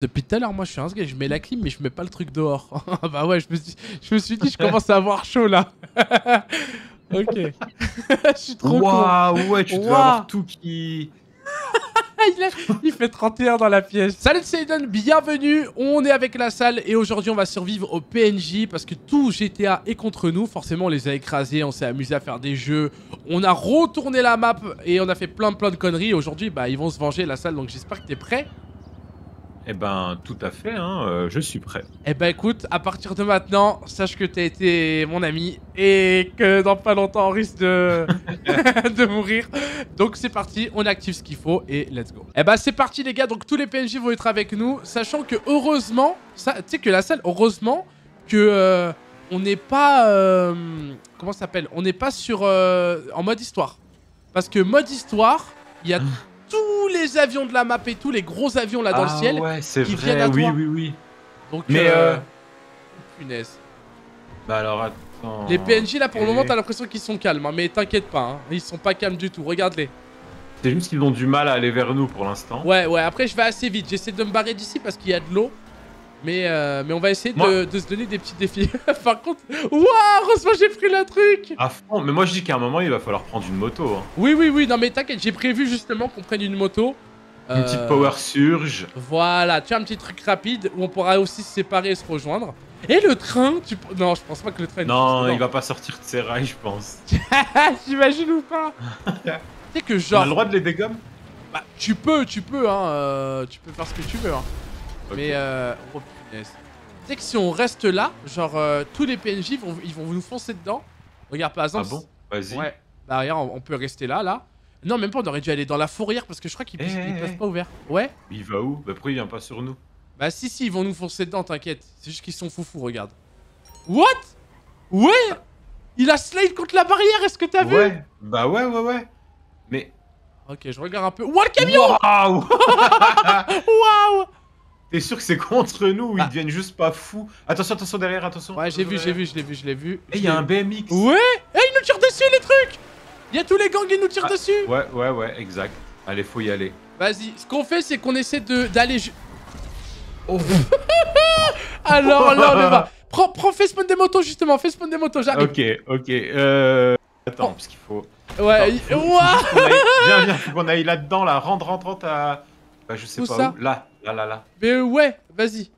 Depuis tout à l'heure, moi je suis un gars, je mets la clim, mais je mets pas le truc dehors. Bah ouais, je me suis dit, je commence à avoir chaud là. Ok. Je suis trop con. Ouais, tu dois avoir tout qui... Il fait 31 dans la pièce. Salut, c'est Eden, bienvenue. On est avec LaSalle et aujourd'hui on va survivre au PNJ parce que tout GTA est contre nous. Forcément on les a écrasés, on s'est amusé à faire des jeux, on a retourné la map et on a fait plein de conneries. Aujourd'hui bah ils vont se venger, LaSalle, donc j'espère que t'es prêt. Eh ben tout à fait, hein, je suis prêt. Eh ben écoute, à partir de maintenant, sache que t'as été mon ami et que dans pas longtemps on risque de, de mourir. Donc c'est parti, on active ce qu'il faut et let's go. Eh ben c'est parti les gars, donc tous les PNJ vont être avec nous, sachant que heureusement, tu sais que LaSalle, heureusement que on n'est pas, comment ça s'appelle, on n'est pas sur, en mode histoire. Parce que mode histoire, il y a... tous les avions de la map et tous les gros avions là dans le ciel qui vrai. Viennent à toi. Oui. Donc, mais punaise. Bah alors attends. Les PNJ là pour le moment t'as l'impression qu'ils sont calmes, hein, mais t'inquiète pas, hein, ils sont pas calmes du tout, regarde-les. C'est juste qu'ils ont du mal à aller vers nous pour l'instant. Ouais, après je vais assez vite, j'essaie de me barrer d'ici parce qu'il y a de l'eau. Mais on va essayer de se donner des petits défis. Par contre, waouh, heureusement j'ai pris le truc à fond. Mais moi je dis qu'à un moment il va falloir prendre une moto, hein. Oui, non mais t'inquiète, j'ai prévu justement qu'on prenne une moto. Une petite power surge. Voilà, tu as un petit truc rapide où on pourra aussi se séparer et se rejoindre. Et le train, non je pense pas que le train... Non, il va pas sortir de ses rails je pense. J'imagine ou pas. Tu sais que genre... On a le droit de les dégommer. Bah tu peux, hein, tu peux faire ce que tu veux, hein. Mais oh punaise. Tu sais que si on reste là, genre tous les PNJ ils vont nous foncer dedans. Regarde par exemple. Ah bon ? Vas-y. Ouais. Bah regarde, on peut rester là. Non, même pas, on aurait dû aller dans la fourrière parce que je crois qu'ils passent pas ouverts. Ouais. Il va où ? Bah pourquoi il vient pas sur nous ? Bah si, ils vont nous foncer dedans, t'inquiète. C'est juste qu'ils sont foufous, regarde. What ? Ouais ! Il a slide contre la barrière, est-ce que t'as vu ? Ouais. Bah ouais. Mais... Ok, je regarde un peu. Ouah, le camion ! Waouh ! T'es sûr que c'est contre nous ou ils deviennent juste pas fous? Attention derrière, attention. Ouais, je l'ai vu. Et il y a un BMX. Ouais. Et ils nous tirent dessus les trucs. Il y a tous les gangs, ils nous tirent dessus. Ouais, exact. Allez, faut y aller. Vas-y, ce qu'on fait c'est qu'on essaie d'aller... Oh. Alors là, on va... Prends, fais spawn des motos justement, j'arrive. Ok, attends, parce qu'il faut... Ouais, Viens, faut qu'on aille là-dedans, là, rentre à... Bah je sais pas où, là. Mais ouais, vas-y.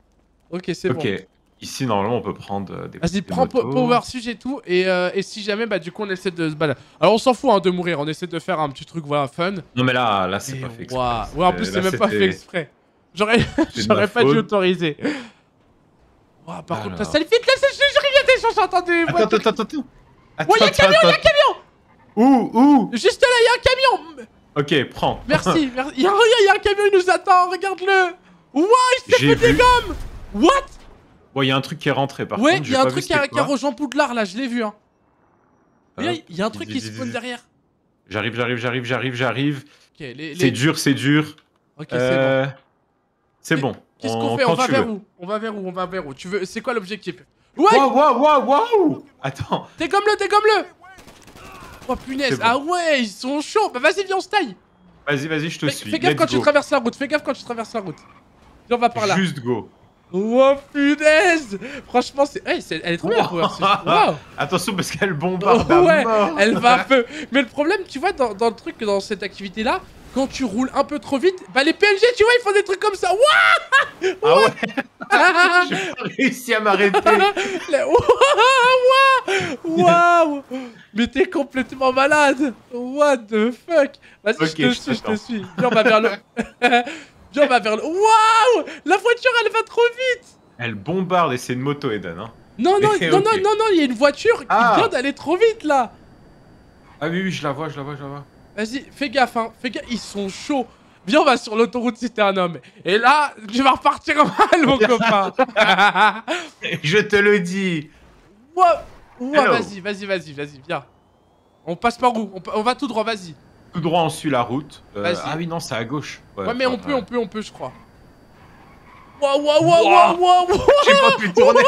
Ok, c'est bon. Ok, ici normalement on peut prendre des... Vas-y, prends power surge et tout, et si jamais, bah du coup on essaie de se balader. Alors on s'en fout hein, de mourir, on essaie de faire un petit truc, voilà, fun. Non mais là c'est pas fait exprès. Ouais, en plus c'est même pas fait exprès. J'aurais pas dû autoriser. Ouah, par contre, ça le fait, là, j'entendais... Attends. Ouais, y'a un camion. Où ? Juste là, y'a un camion. Ok, prends. Merci, il y a un camion, il nous attend, regarde-le. Waouh, il s'est fait des gommes. What? Bon, il y a un truc qui est rentré par contre. Ouais, il y a un truc qui a rejoint Poudlard là, je l'ai vu. Hein. Il y a un truc qui se pose derrière. J'arrive. Okay, c'est dur. Ok, c'est bon. Qu'est-ce qu'on fait? On va vers où? Tu veux... C'est quoi l'objectif? Ouais. Waouh. Attends. Dégomme-le. Oh punaise, bon. Ah ouais, ils sont chauds. Bah vas-y, viens, on se taille. Vas-y, je te suis. Fais gaffe quand tu traverses la route. Viens, on va par là. Juste go. Oh punaise. Franchement, elle est trop bien. Wow. Attention parce qu'elle bombarde. Ouais, elle va un peu. Mais le problème, tu vois, dans cette activité là, quand tu roules un peu trop vite, bah les PNJ, tu vois, ils font des trucs comme ça. Waouh. Ah ouais. J'ai pas réussi à m'arrêter. Waouh. Mais t'es complètement malade. What the fuck. Vas-y, je te suis. Viens, on va vers le... Waouh. La voiture, elle va trop vite. Elle bombarde et c'est une moto, Eden. Hein. Non, il y a une voiture qui vient d'aller trop vite, là. Ah oui, je la vois. Vas-y, fais gaffe, hein. Ils sont chauds. Viens, on va sur l'autoroute si t'es un homme. Et là, tu vas repartir mal, mon copain. Je te le dis. Wow. Ouah, vas-y, viens. On passe par où? On va tout droit, vas-y. Tout droit, on suit la route. Ah oui, non, c'est à gauche. Ouais, mais on peut, je crois. Waouh. J'ai pas pu tourner.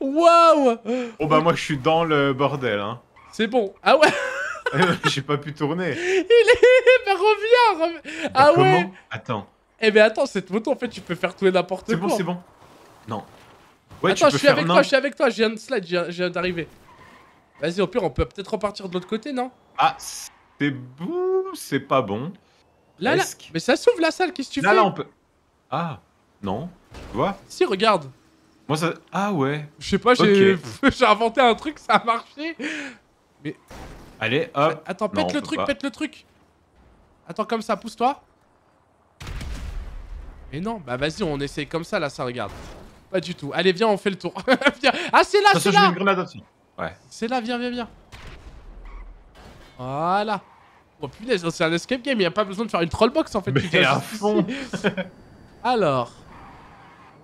Waouh. Bon, bah, moi, je suis dans le bordel, hein. C'est bon. Ah ouais. J'ai pas pu tourner. Il est... Mais reviens. Ah ouais. Attends. Eh mais attends, cette moto en fait tu peux faire tout et n'importe quoi. C'est bon, c'est bon. Non. Ouais, attends, je suis avec toi, je suis avec toi, j'ai un slide, j'ai d'arriver. Vas-y, au pire, on peut peut-être repartir de l'autre côté, non? Ah, c'est bon, c'est pas bon. Là, là, mais ça s'ouvre la salle, qu'est-ce que tu fais? Là, là, on peut... Ah, non. Tu vois? Si, regarde. Moi, ça... Ah ouais. Je sais pas, j'ai inventé un truc, ça a marché. Mais... Allez, hop. Attends, pète le truc, pète le truc. Attends, comme ça, pousse-toi. Mais non, bah vas-y, on essaye comme ça, là, ça regarde. Pas du tout. Allez, viens, on fait le tour. Ah, c'est là, c'est là. Ouais. C'est là, viens, viens, viens. Voilà. Oh punaise, c'est un escape game, il n'y a pas besoin de faire une trollbox en fait. Mais à fond. Alors.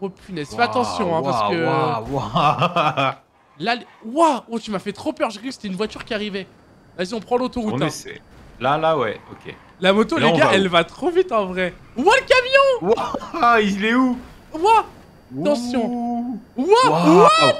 Oh punaise, fais attention hein, parce que... Là, waouh, oh, tu m'as fait trop peur, j'ai cru que c'était une voiture qui arrivait. Vas-y, on prend l'autoroute. On essaie. Là, là, ouais, ok. La moto, les gars, elle va trop vite en vrai. Ouah, le camion. Ouah, il est où? Ouah, attention. Ouah, what?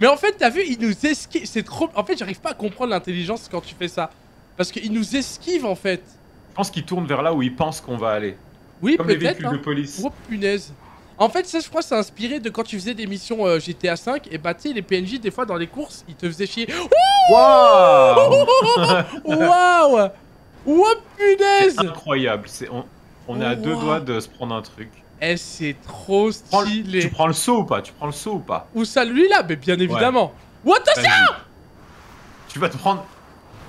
Mais en fait, t'as vu, il nous esquive. C'est trop. En fait, j'arrive pas à comprendre l'intelligence quand tu fais ça. Parce qu'il nous esquive en fait. Je pense qu'il tourne vers là où il pense qu'on va aller. Oui, peut-être. Comme les véhicules de police. Oh punaise. En fait, ça, je crois, c'est inspiré de quand tu faisais des missions GTA V. Et bah, tu sais, les PNJ, des fois, dans les courses, ils te faisaient chier. Waouh! Waouh! Oh punaise! C'est incroyable. On est à deux doigts de se prendre un truc. Eh, c'est trop stylé. Tu prends le saut ou pas? Tu prends le saut ou pas? Ou ça, lui là? Mais bien évidemment. Ouais. What the shit? Tu vas te prendre.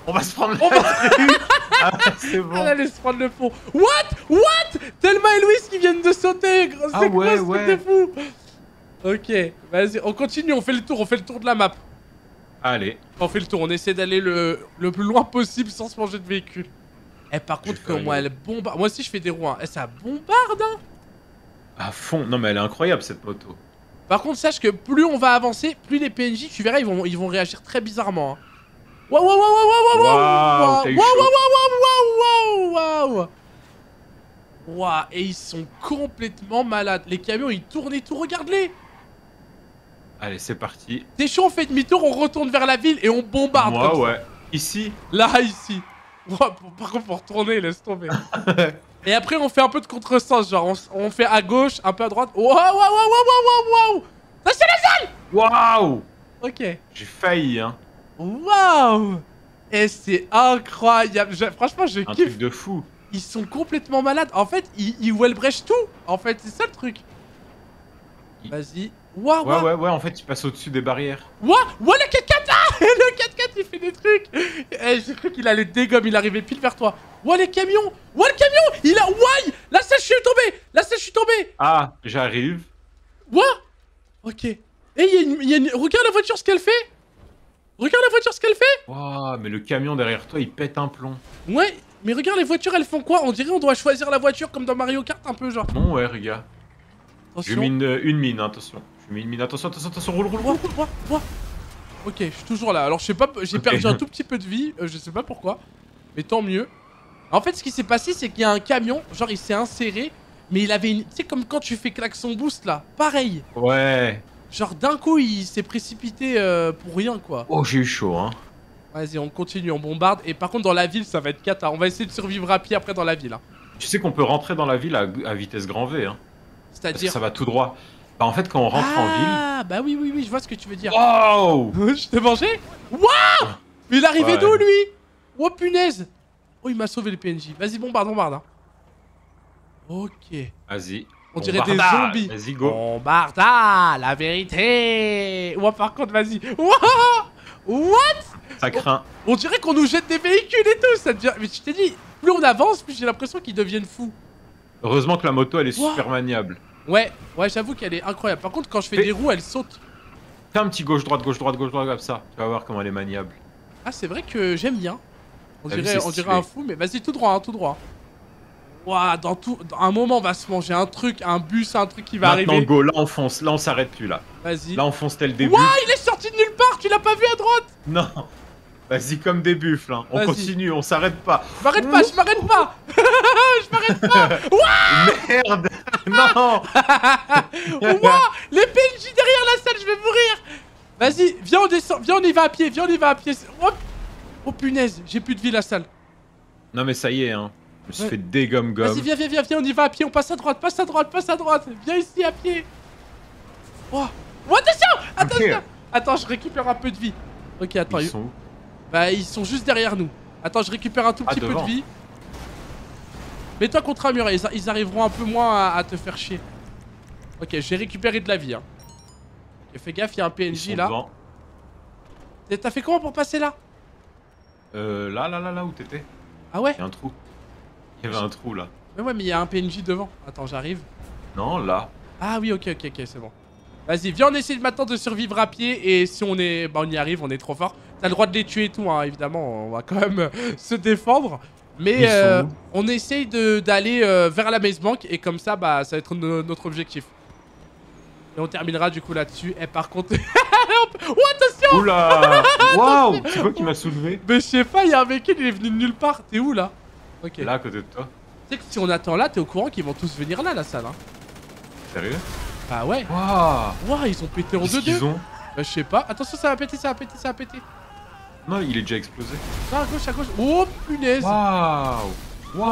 On va se prendre le truc. Ah, c'est bon. Elle allait se prendre le fond. What? Thelma et Louise qui viennent de sauter. Ah ouais, quoi, ouais. C'était fou. Ok, vas-y, on continue. On fait le tour de la map. Allez. On fait le tour. On essaie d'aller le plus loin possible sans se manger de véhicule. Eh, par contre, que moi, elle bombarde. Moi aussi, je fais des roues. Hein. Eh, ça bombarde, hein. À fond, non mais elle est incroyable cette moto. Par contre sache que plus on va avancer, plus les PNJ, tu verras, ils vont réagir très bizarrement. Waouh waouh waouh waouh waouh waouh waouh waouh waouh. Waouh, et ils sont complètement malades. Les camions ils tournent et tout, regarde-les. Allez c'est parti. T'es chaud, on fait demi-tour, on retourne vers la ville et on bombarde. Waouh ouais, ici. Là, ici. Par contre pour retourner, laisse tomber. Et après, on fait un peu de contresens, genre on fait à gauche, un peu à droite. Waouh, waouh, waouh, waouh, waouh, waouh! Ça, c'est LaSalle! Waouh! Ok. J'ai failli, hein. Waouh! Et c'est incroyable. Franchement, je kiffe. Un truc de fou. Ils sont complètement malades. En fait, ils wellbrèchent tout. En fait, c'est ça le truc. Vas-y. Waouh, waouh. Ouais, ouais, ouais, en fait, ils passent au-dessus des barrières. Waouh! Waouh, le 4x4 là! Le 4x4, il fait des trucs. Eh, j'ai cru qu'il allait dégommer, il arrivait pile vers toi. Ouah les camions! Ouah le camion! Il a... Ouah! Là ça je suis tombé! Là ça je suis tombé! Ah, j'arrive. Ouah! Ok. Et il y a une... Regarde la voiture ce qu'elle fait! Regarde la voiture ce qu'elle fait! Ouah, mais le camion derrière toi, il pète un plomb. Ouais, mais regarde les voitures, elles font quoi? On dirait on doit choisir la voiture comme dans Mario Kart un peu, genre. Non, ouais, regarde. Attention. Je mine une mine, attention. Je mine une mine, attention, attention, attention, roule, roule, roule, roule, roule. Ok, je suis toujours là. Alors je sais pas, j'ai perdu un tout petit peu de vie, je sais pas pourquoi. Mais tant mieux. En fait, ce qui s'est passé, c'est qu'il y a un camion, genre il s'est inséré, mais il avait une... Tu sais, comme quand tu fais klaxon boost, là, pareil. Ouais. Genre d'un coup, il s'est précipité pour rien, quoi. Oh, j'ai eu chaud, hein. Vas-y, on continue, on bombarde. Et par contre, dans la ville, ça va être cata. On va essayer de survivre à pied après dans la ville. Hein. Tu sais qu'on peut rentrer dans la ville à vitesse grand V, hein. C'est-à-dire... Ça va tout droit. Bah, en fait, quand on rentre en ville... Ah, bah oui, oui, oui, je vois ce que tu veux dire. Wow. Je t'ai mangé. Waouh. Mais il arrivait d'où, lui? Oh, punaise. Oh, il m'a sauvé le PNJ. Vas-y, bombarde, bombarde. Hein. Ok. Vas-y. On dirait des zombies. Vas-y, go. Bombarde, la vérité. Ouah, par contre, vas-y. Ouah. What? Ça craint. On dirait qu'on nous jette des véhicules et tout. Ça devient... Mais je t'ai dit, plus on avance, plus j'ai l'impression qu'ils deviennent fous. Heureusement que la moto, elle est super maniable. Ouais, ouais, j'avoue qu'elle est incroyable. Par contre, quand je fais des roues, elle saute. Fais un petit gauche-droite, gauche-droite, gauche-droite comme ça. Tu vas voir comment elle est maniable. Ah, c'est vrai que j'aime bien. On dirait un fou, mais vas-y, tout droit, hein, tout droit. Ouah, dans un moment, on va se manger un truc, un bus, un truc qui va arriver. Maintenant, go, là, on fonce, là, on s'arrête plus, là. Vas-y. Là, on fonce tel début. Ouah, il est sorti de nulle part, tu l'as pas vu à droite? Non. Vas-y, comme des buffles, hein. On continue, on s'arrête pas. Je m'arrête pas, je m'arrête pas. Je m'arrête pas. Ouah. Merde. Non. Ouah, les PNJ derrière la salle, je vais mourir. Vas-y, viens, on descend, viens, on y va à pied, viens, on y va à pied. Hop. Oh punaise, j'ai plus de vie, LaSalle. Non mais ça y est, hein. Je me suis fait dégomme-gomme. Vas-y, viens, on y va à pied, on passe à droite, viens ici à pied. Oh, attention, attends, je récupère un peu de vie. Ok, attends, ils sont où? Bah, ils sont juste derrière nous. Attends, je récupère un tout petit peu de vie. Mets-toi contre un mur, ils arriveront un peu moins à te faire chier. Ok, j'ai récupéré de la vie. Hein. Fais gaffe, il y a un PNJ là. T'as fait comment pour passer là? Là où t'étais. Ah ouais? Il y a un trou. Il y avait un trou là. Mais ouais, mais il y a un PNJ devant. Attends, j'arrive. Non, là. Ah oui, ok, c'est bon. Vas-y, viens, on essaie maintenant de survivre à pied. Et si on est... Bah, on y arrive, on est trop fort. T'as le droit de les tuer et tout, hein, évidemment. On va quand même se défendre. Mais on essaye d'aller vers la base bank. Et comme ça, bah, ça va être notre objectif. Et on terminera du coup là-dessus. Et par contre... Oh, attention! Oula! Waouh! C'est quoi qui m'a soulevé? Mais je sais pas, il y a un mec, il est venu de nulle part. T'es où là? Ok. Là, à côté de toi. Tu sais que si on attend là, t'es au courant qu'ils vont tous venir là, la salle. Hein. Sérieux? Bah ouais. Waouh, ils ont pété en 2-2. Ils ont... Bah, je sais pas. Attention, ça va péter. Non, il est déjà explosé. Ah, à gauche. Oh, punaise! Waouh,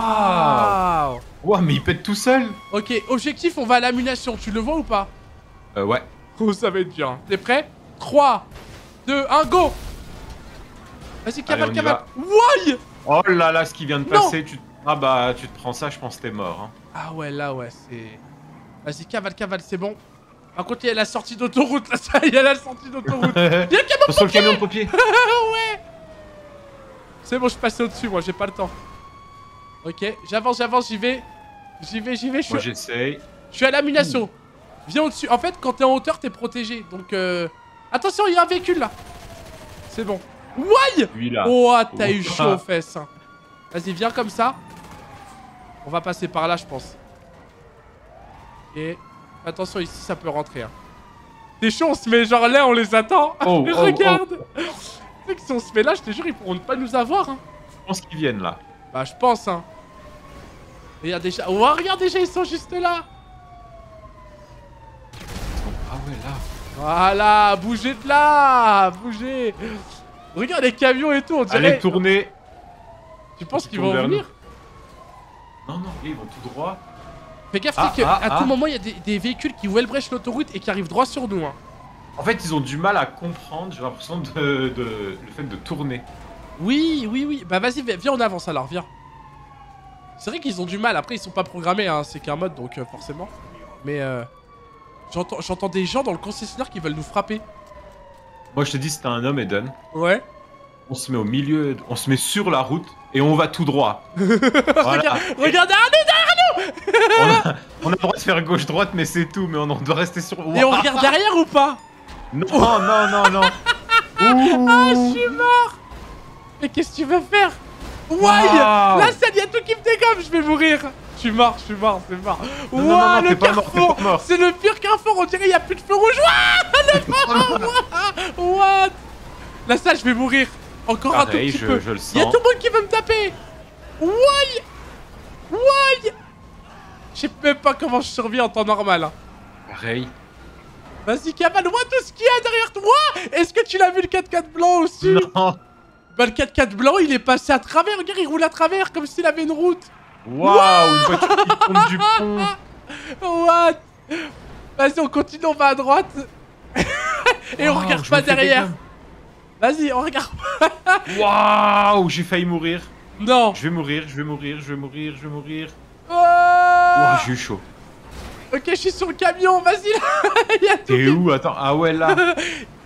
mais il pète tout seul. Ok, objectif, on va à l'ammunition. Tu le vois ou pas? Ouais. Oh, ça va être bien. T'es prêt? 3, 2, 1, go! Vas-y, cavale. Why? Oh là là, ce qui vient de passer. Ah bah, tu te prends ça, je pense que t'es mort. Hein. Ah ouais, là, ouais, c'est... Vas-y, cavale, c'est bon. Par contre, il y a la sortie d'autoroute, là, ça, il y a la sortie d'autoroute. Il y a le camion de pompier. Ouais. C'est bon, je suis passé au-dessus, moi, j'ai pas le temps. Ok, j'avance, j'y vais. Moi, j'essaye. Je suis à l'ammunition. Viens au-dessus. En fait, quand t'es en hauteur, t'es protégé. Donc, attention, il y a un véhicule là. C'est bon. Why? Oh, t'as eu chaud aux fesses. Hein. Vas-y, viens comme ça. On va passer par là, je pense. Et attention, ici, ça peut rentrer. Hein. T'es chaud, on se met genre là, on les attend. Oh, regarde. Tu sais que si on se met là, je te jure, ils pourront pas nous avoir. Hein. Je pense qu'ils viennent là. Bah, je pense. Hein. Regarde déjà. Oh, regarde déjà, ils sont juste là. Ah ouais, là. Voilà, bougez de là. Bougez. Regarde les camions et tout, on dirait... Allez, tournez. Tu penses qu'ils vont venir? Non, ils vont tout droit. Fais gaffe, c'est qu'à tout moment, il y a des véhicules qui wellbrèchent l'autoroute et qui arrivent droit sur nous. Hein. En fait, ils ont du mal à comprendre, j'ai l'impression, le fait de tourner. Oui. Bah vas-y, viens, on avance alors, viens. C'est vrai qu'ils ont du mal, après, ils sont pas programmés, hein. C'est qu'un mode, donc forcément. Mais... J'entends des gens dans le concessionnaire qui veulent nous frapper. Moi je te dis, c'était un homme, Eden. Ouais. On se met au milieu, on se met sur la route et on va tout droit. Voilà. Regarde derrière nous. On a le droit de faire gauche-droite, mais c'est tout, mais on doit rester sur... Et on regarde derrière ou pas? Non. Ah, je suis mort. Mais qu'est-ce que tu veux faire? Là, ça y a tout qui me dégomme, je vais mourir. Je suis mort, c'est mort. Ouah, le carrefour, c'est le pire carrefour, on dirait il n'y a plus de feu rouge. What? Là, ça, je vais mourir. Encore un tout petit peu. Il y a tout le monde qui veut me taper. Why? Je sais même pas comment je survis en temps normal. Hein. Pareil. Vas-y, Kamal, tout ce qu'il y a derrière toi. Est-ce que tu l'as vu, le 4x4 blanc aussi? Non. Bah, le 4x4 blanc, il est passé à travers. Regarde, il roule à travers comme s'il avait une route. Waouh, une voiture qui tombe du pont. What? Vas-y, on continue, on va à droite. Et on regarde pas derrière. Vas-y, on regarde pas. Waouh, j'ai failli mourir. Non. Je vais mourir. Waouh, j'ai eu chaud. Ok, je suis sur le camion, vas-y là. T'es où? Attends, ah ouais, là.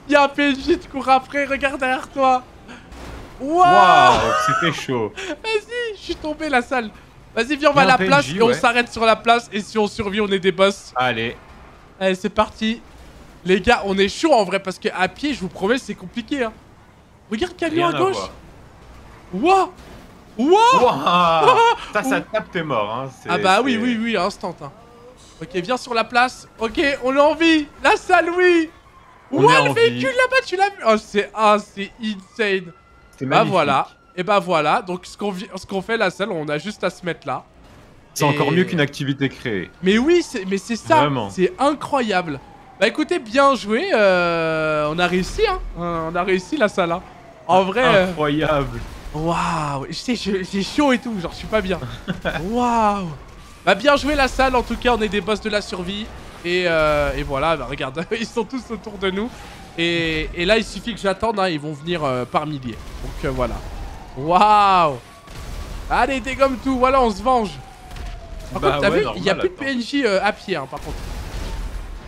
Il y a un PNJ qui court après, regarde derrière toi. Waouh, c'était chaud. Vas-y, je suis tombé, la salle. Vas-y, viens, on va à la place et on s'arrête sur la place. Et si on survit, on est des boss. Allez, c'est parti. Les gars, on est chaud en vrai parce que à pied, je vous promets, c'est compliqué. Hein. Regarde, camion à gauche. Waouh. Ça tape, t'es mort. Hein. Ah bah oui, instant. Hein. Ok, viens sur la place. Ok, on est en vie. La salle, oui. Waouh, le véhicule là-bas, tu l'as vu? Oh, c'est insane. Bah voilà, et bah voilà, donc ce qu'on fait, la salle, on a juste à se mettre là. C'est encore mieux qu'une activité créée. Mais oui, mais c'est ça, c'est incroyable. Bah écoutez, bien joué, on a réussi, hein, on a réussi la salle. Hein. En vrai... Incroyable. Waouh, c'est chaud et tout, genre je suis pas bien. Waouh. Bah bien joué LaSalle, en tout cas on est des boss de la survie. Et voilà, bah regarde, ils sont tous autour de nous. Et là il suffit que j'attende, hein, ils vont venir par milliers. Donc voilà. Waouh. Allez, dégomme tout, voilà, on se venge. Par contre, t'as vu, il n'y a plus de PNJ à pied, hein, par contre.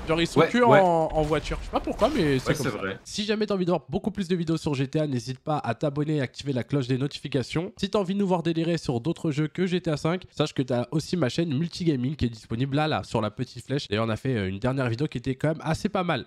Genre ils sont en voiture, je sais pas pourquoi mais c'est comme ça. Vrai. Si jamais t'as envie de voir beaucoup plus de vidéos sur GTA, n'hésite pas à t'abonner et activer la cloche des notifications. Si t'as envie de nous voir délirer sur d'autres jeux que GTA 5, sache que t'as aussi ma chaîne Multigaming qui est disponible là, sur la petite flèche. D'ailleurs on a fait une dernière vidéo qui était quand même assez pas mal.